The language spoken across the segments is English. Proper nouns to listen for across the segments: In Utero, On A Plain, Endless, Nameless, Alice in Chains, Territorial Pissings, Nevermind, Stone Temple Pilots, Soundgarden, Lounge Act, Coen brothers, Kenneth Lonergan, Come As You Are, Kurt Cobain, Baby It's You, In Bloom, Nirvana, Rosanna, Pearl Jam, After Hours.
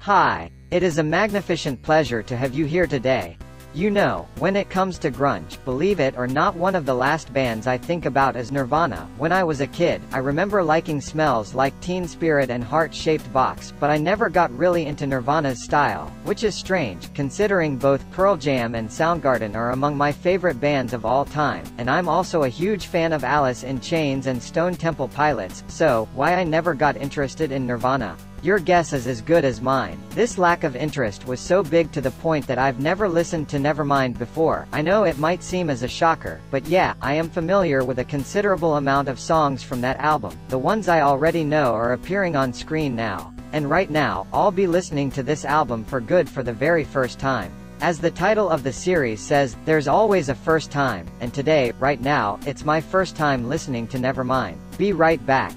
Hi, it is a magnificent pleasure to have you here today. You know, when it comes to grunge, believe it or not, one of the last bands I think about is Nirvana. When I was a kid, I remember liking smells like Teen Spirit and Heart-Shaped Box, but I never got really into Nirvana's style, which is strange, considering both Pearl Jam and Soundgarden are among my favorite bands of all time, and I'm also a huge fan of Alice in Chains and Stone Temple Pilots, so, why I never got interested in Nirvana? Your guess is as good as mine. This lack of interest was so big to the point that I've never listened to Nevermind before. I know it might seem as a shocker, but yeah, I am familiar with a considerable amount of songs from that album. The ones I already know are appearing on screen now. And right now, I'll be listening to this album for good for the very first time. As the title of the series says, there's always a first time, and today, right now, it's my first time listening to Nevermind. Be right back.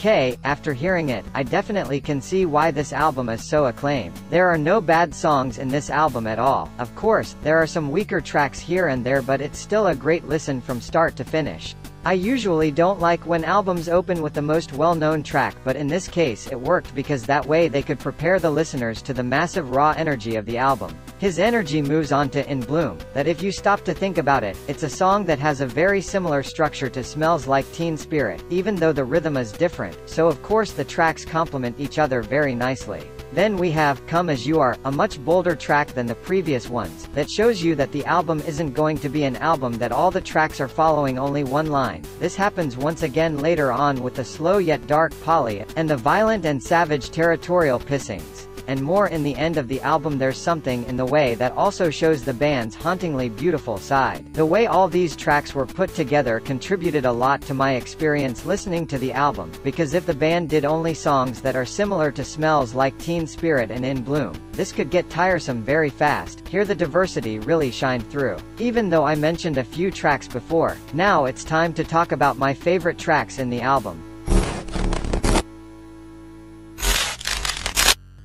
Okay, after hearing it, I definitely can see why this album is so acclaimed. There are no bad songs in this album at all. Of course, there are some weaker tracks here and there, but it's still a great listen from start to finish. I usually don't like when albums open with the most well-known track, but in this case it worked because that way they could prepare the listeners to the massive raw energy of the album. His energy moves on to In Bloom, that if you stop to think about it, it's a song that has a very similar structure to Smells Like Teen Spirit, even though the rhythm is different, so of course the tracks complement each other very nicely. Then we have Come As You Are, a much bolder track than the previous ones, that shows you that the album isn't going to be an album that all the tracks are following only one line. This happens once again later on with the slow yet dark Polly, and the violent and savage territorial pissings. And more in the end of the album. There's something in the way that also shows the band's hauntingly beautiful side. The way all these tracks were put together contributed a lot to my experience listening to the album, because if the band did only songs that are similar to Smells Like Teen Spirit and In Bloom, this could get tiresome very fast. Here the diversity really shined through. Even though I mentioned a few tracks before, now it's time to talk about my favorite tracks in the album.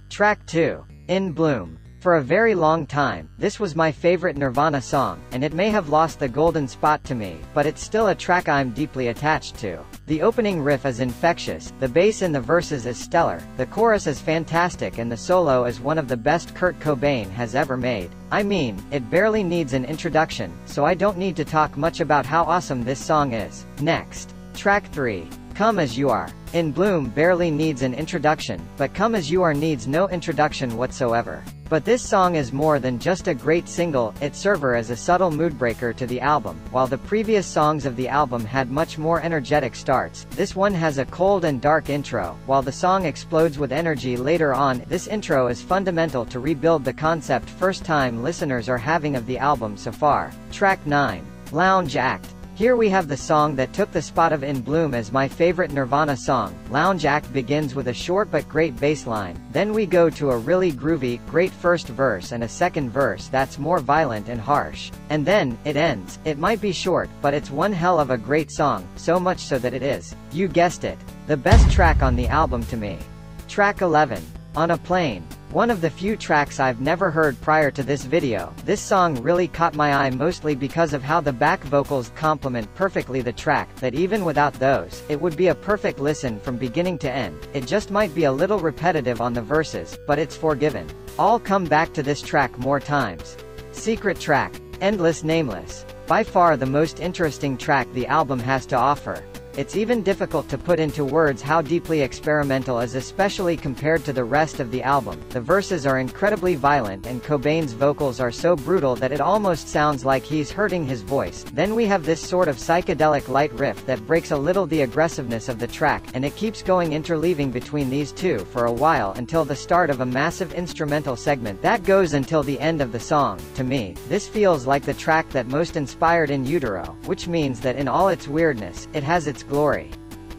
Track 2. In Bloom. For a very long time, this was my favorite Nirvana song, and it may have lost the golden spot to me, but it's still a track I'm deeply attached to. The opening riff is infectious, the bass in the verses is stellar, the chorus is fantastic, and the solo is one of the best Kurt Cobain has ever made. I mean, it barely needs an introduction, so I don't need to talk much about how awesome this song is. Next. Track 3. Come As You Are. In Bloom barely needs an introduction, but Come As You Are needs no introduction whatsoever. But this song is more than just a great single, it serves as a subtle moodbreaker to the album. While the previous songs of the album had much more energetic starts, this one has a cold and dark intro. While the song explodes with energy later on, this intro is fundamental to rebuild the concept first-time listeners are having of the album so far. Track 9. Lounge Act. Here we have the song that took the spot of In Bloom as my favorite Nirvana song. Lounge Act begins with a short but great bass line, then we go to a really groovy, great first verse and a second verse that's more violent and harsh. And then, it ends. It might be short, but it's one hell of a great song, so much so that it is, you guessed it, the best track on the album to me. Track 11. On a Plane. One of the few tracks I've never heard prior to this video, this song really caught my eye mostly because of how the back vocals complement perfectly the track, that even without those, it would be a perfect listen from beginning to end. It just might be a little repetitive on the verses, but it's forgiven. I'll come back to this track more times. Secret track. Endless Nameless. By far the most interesting track the album has to offer. It's even difficult to put into words how deeply experimental is, especially compared to the rest of the album. The verses are incredibly violent and Cobain's vocals are so brutal that it almost sounds like he's hurting his voice. Then we have this sort of psychedelic light riff that breaks a little the aggressiveness of the track, and it keeps going, interleaving between these two for a while until the start of a massive instrumental segment that goes until the end of the song. To me, this feels like the track that most inspired In Utero, which means that in all its weirdness, it has its glory.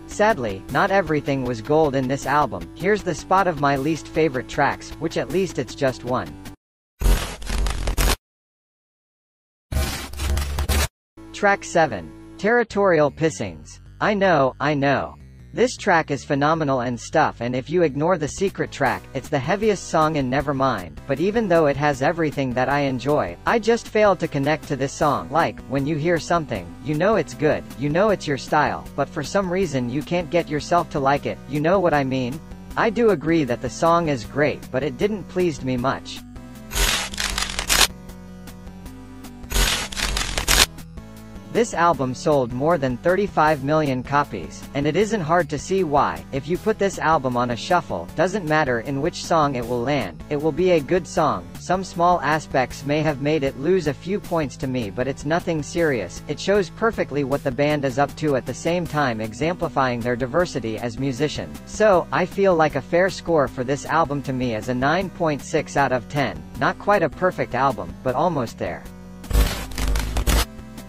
Sadly, not everything was gold in this album. Here's the spot of my least favorite tracks, which at least it's just one. Track 7. Territorial Pissings. I know, This track is phenomenal and stuff, and if you ignore the secret track, it's the heaviest song in Nevermind, but even though it has everything that I enjoy, I just failed to connect to this song. Like, when you hear something, you know it's good, you know it's your style, but for some reason you can't get yourself to like it, you know what I mean? I do agree that the song is great, but it didn't please me much. This album sold more than 35 million copies, and it isn't hard to see why. If you put this album on a shuffle, doesn't matter in which song it will land, it will be a good song. Some small aspects may have made it lose a few points to me, but it's nothing serious. It shows perfectly what the band is up to at the same time exemplifying their diversity as musicians. So, I feel like a fair score for this album to me is a 9.6 out of 10. Not quite a perfect album, but almost there.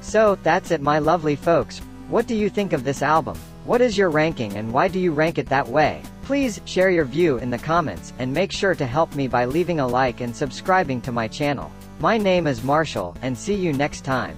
So, that's it my lovely folks. What do you think of this album? What is your ranking and why do you rank it that way? Please, share your view in the comments, and make sure to help me by leaving a like and subscribing to my channel. My name is Marshall, and see you next time.